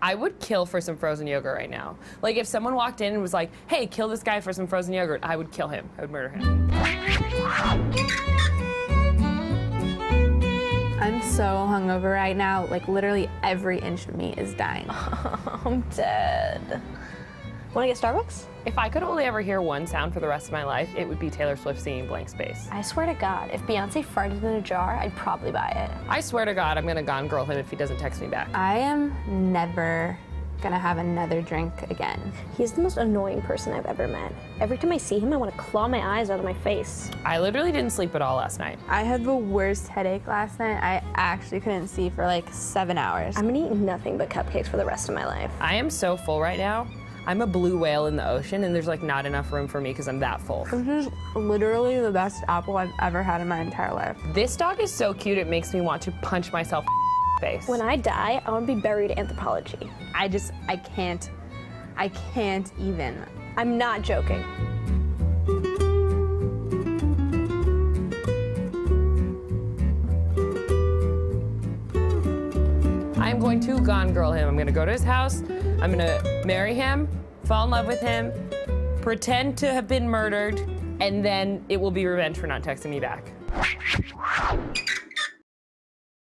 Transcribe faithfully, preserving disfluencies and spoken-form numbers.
I would kill for some frozen yogurt right now. Like, if someone walked in and was like, hey, kill this guy for some frozen yogurt, I would kill him. I would murder him. I'm so hungover right now. Like, literally every inch of me is dying. Oh, I'm dead. Want to get Starbucks? If I could only ever hear one sound for the rest of my life, it would be Taylor Swift singing Blank Space. I swear to God, if Beyonce farted in a jar, I'd probably buy it. I swear to God, I'm going to gone girl him if he doesn't text me back. I am never going to have another drink again. He's the most annoying person I've ever met. Every time I see him, I want to claw my eyes out of my face. I literally didn't sleep at all last night. I had the worst headache last night. I actually couldn't see for like seven hours. I'm going to eat nothing but cupcakes for the rest of my life. I am so full right now. I'm a blue whale in the ocean, and there's like not enough room for me because I'm that full. This is literally the best apple I've ever had in my entire life. This dog is so cute, it makes me want to punch myself in the face. When I die, I want to be buried in anthropology. I just, I can't, I can't even. I'm not joking. I'm going to gone girl him. I'm going to go to his house. I'm going to marry him, fall in love with him, pretend to have been murdered, and then it will be revenge for not texting me back.